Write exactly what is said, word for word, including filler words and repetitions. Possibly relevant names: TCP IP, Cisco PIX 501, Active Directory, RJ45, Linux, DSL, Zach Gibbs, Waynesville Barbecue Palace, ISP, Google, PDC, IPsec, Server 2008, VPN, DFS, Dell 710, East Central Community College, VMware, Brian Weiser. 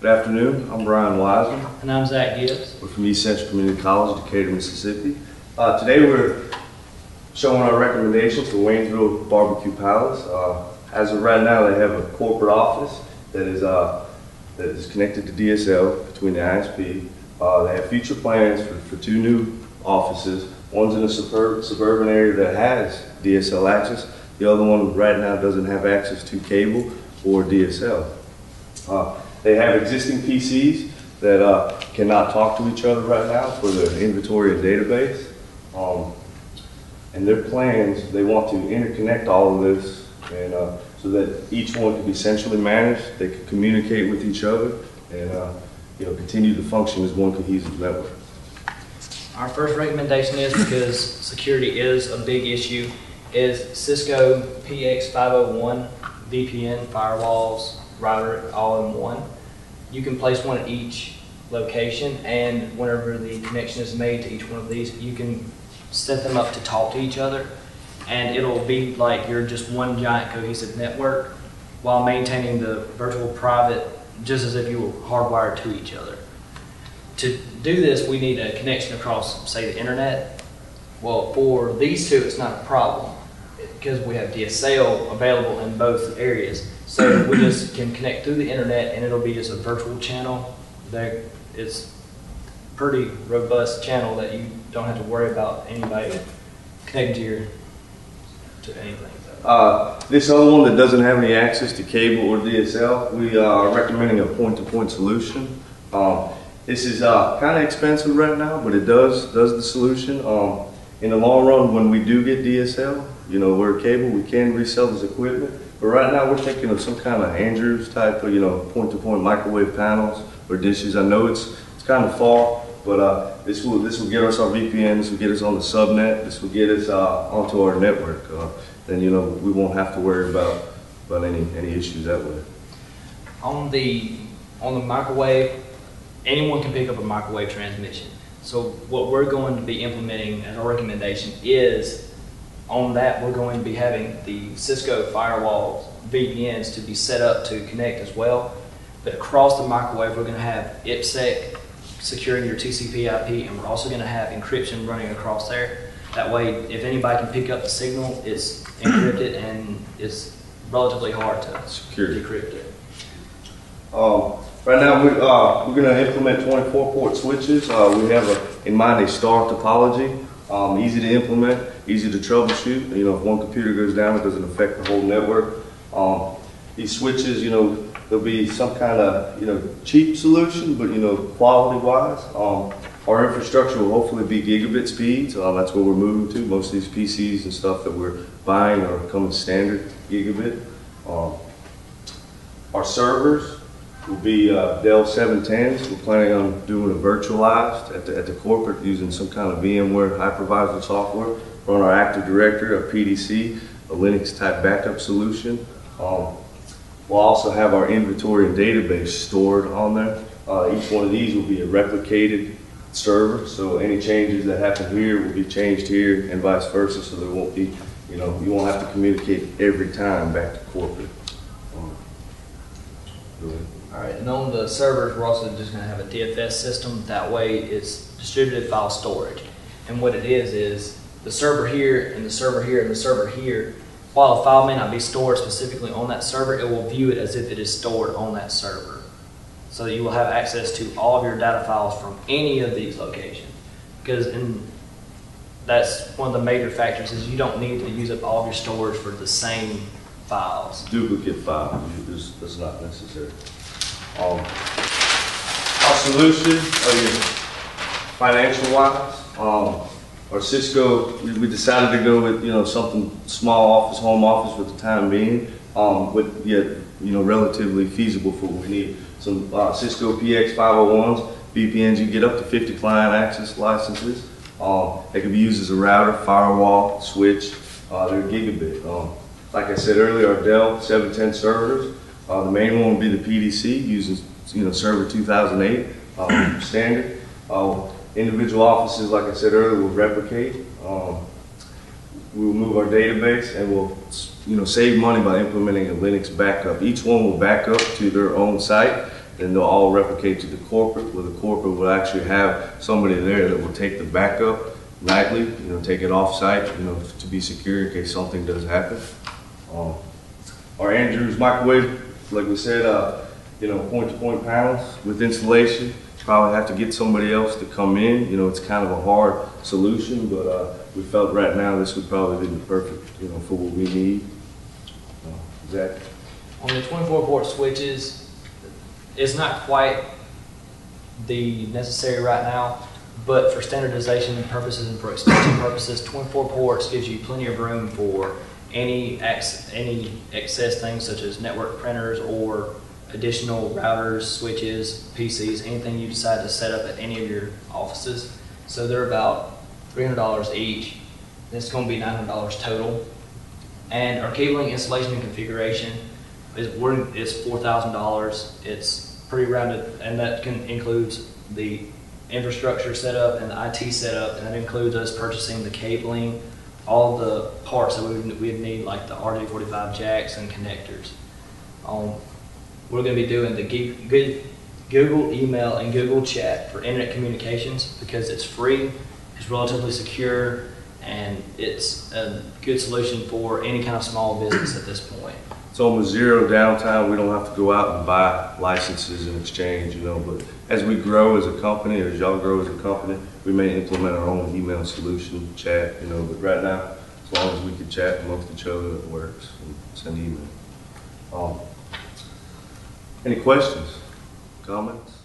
Good afternoon, I'm Brian Weiser. And I'm Zach Gibbs. We're from East Central Community College, Decatur, Mississippi. Uh, today we're showing our recommendations for Waynesville Barbecue Palace. Uh, as of right now, they have a corporate office that is, uh, that is connected to D S L between the I S P. Uh, they have future plans for, for two new offices. One's in a suburb, suburban area that has D S L access. The other one right now doesn't have access to cable or D S L. Uh, They have existing P Cs that uh, cannot talk to each other right now for the inventory and database. Um, and their plans, they want to interconnect all of this and uh, so that each one can be centrally managed, they can communicate with each other, and uh, you know, continue to function as one cohesive network. Our first recommendation is, because security is a big issue, is Cisco P I X five oh one, V P N, firewalls, router all in one. You can place one at each location, and whenever the connection is made to each one of these, you can set them up to talk to each other, and it'll be like you're just one giant cohesive network while maintaining the virtual private just as if you were hardwired to each other. To do this, we need a connection across, say, the internet. Well, for these two, it's not a problem because we have D S L available in both areas. So we just can connect through the internet, and it'll be just a virtual channel. There, it's a pretty robust channel that you don't have to worry about anybody connecting to your to anything. Uh, this other one that doesn't have any access to cable or D S L, we are recommending a point-to-point solution. Um, this is uh, kind of expensive right now, but it does does the solution. Um, in the long run, when we do get D S L, you know, we're cable, we can resell this equipment. But right now we're thinking of some kind of Andrews type of, you know, point-to-point microwave panels or dishes. I know it's it's kind of far, but uh, this will this will get us our V P N, this will get us on the subnet, this will get us uh, onto our network. Uh, then you know we won't have to worry about about any any issues that way. On the on the microwave, anyone can pick up a microwave transmission. So what we're going to be implementing as a recommendation is, on that, we're going to be having the Cisco firewalls, V P Ns to be set up to connect as well. But across the microwave, we're going to have IPsec securing your T C P I P, and we're also going to have encryption running across there. That way, if anybody can pick up the signal, it's encrypted and it's relatively hard to secure, decrypt it. Um, right now, we, uh, we're going to implement twenty-four port switches. Uh, we have a, in mind a star topology. Um, easy to implement, easy to troubleshoot. You know, if one computer goes down, it doesn't affect the whole network. Um, these switches, you know, there'll be some kind of, you know, cheap solution, but, you know, quality-wise. Um, our infrastructure will hopefully be gigabit speeds. Uh, that's what we're moving to. Most of these P Cs and stuff that we're buying are coming standard gigabit. Um, our servers will be uh, Dell seven tens. We're planning on doing a virtualized at the, at the corporate using some kind of VMware hypervisor software. We're on our Active Directory, our P D C, a Linux-type backup solution. Um, we'll also have our inventory and database stored on there. Uh, each one of these will be a replicated server, so any changes that happen here will be changed here and vice versa, so there won't be, you know, you won't have to communicate every time back to corporate. Um, go ahead. All right, and on the servers, we're also just going to have a D F S system. That way, it's distributed file storage. And what it is is the server here, and the server here, and the server here. While a file may not be stored specifically on that server, it will view it as if it is stored on that server. So you will have access to all of your data files from any of these locations. Because in, that's one of the major factors is you don't need to use up all of your storage for the same files. Duplicate files, that's not necessary. Um, our solution, uh, financial-wise, um, our Cisco, we, we decided to go with, you know, something small office, home office for the time being, um, but yet, you know, relatively feasible for what we need. Some uh, Cisco P X five oh ones, V P Ns, you can get up to fifty client access licenses. Um, they can be used as a router, firewall, switch, uh, they're gigabit. Um, like I said earlier, our Dell seven ten servers. Uh, the main one would be the P D C using, you know, Server two thousand eight um, standard. Uh, individual offices, like I said earlier, will replicate. Um, we'll move our database, and we'll, you know, save money by implementing a Linux backup. Each one will back up to their own site, then they'll all replicate to the corporate, where the corporate will actually have somebody there that will take the backup likely, you know, take it off-site, you know, to be secure in case something does happen. Um, our Andrews microwave, like we said, uh, you know, point-to-point panels with installation, probably have to get somebody else to come in. You know, it's kind of a hard solution, but uh, we felt right now this would probably be perfect, you know, for what we need. Uh, Zach? On the twenty-four port switches, it's not quite the necessary right now, but for standardization purposes and for extension purposes, twenty-four ports gives you plenty of room for any access, any excess things such as network printers or additional routers, switches, P Cs, anything you decide to set up at any of your offices. So they're about three hundred dollars each. It's going to be nine hundred dollars total. And our cabling installation and configuration is four thousand dollars. It's pretty rounded, and that can includes the infrastructure setup and the I T setup, and that includes us purchasing the cabling, all the parts that we would, we'd need, like the R J forty-five jacks and connectors. Um, we're going to be doing the Google email and Google chat for internet communications because it's free, it's relatively secure, and it's a good solution for any kind of small business at this point. So with zero downtime, we don't have to go out and buy licenses and exchange, you know, but as we grow as a company, or as y'all grow as a company, we may implement our own email solution, chat, you know, but right now, as long as we can chat amongst each other, it works, and send email. Um, any questions, comments?